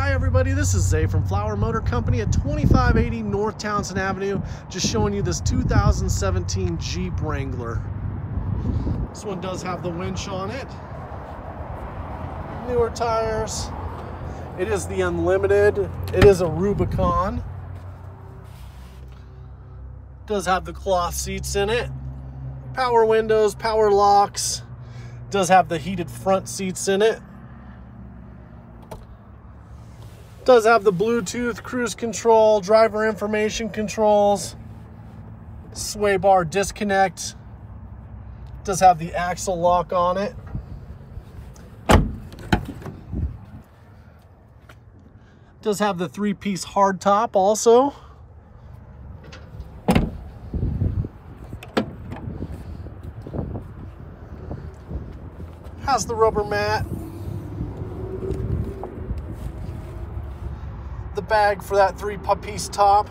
Hi everybody, this is Zay from Flower Motor Company at 2580 North Townsend Avenue, just showing you this 2017 Jeep Wrangler. This one does have the winch on it, newer tires. It is the Unlimited, it is a Rubicon, does have the cloth seats in it, power windows, power locks, does have the heated front seats in it. Does have the Bluetooth, cruise control, driver information controls, sway bar disconnect. Does have the axle lock on it. Does have the three-piece hard top also. Has the rubber mat. The bag for that three-piece top.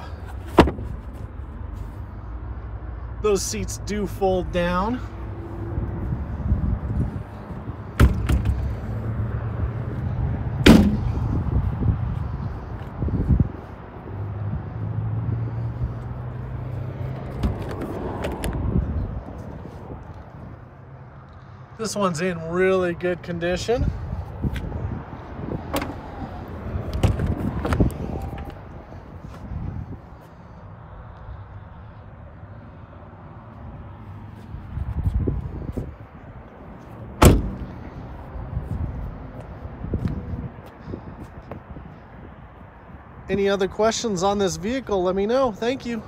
Those seats do fold down. This one's in really good condition. Any other questions on this vehicle, let me know. Thank you.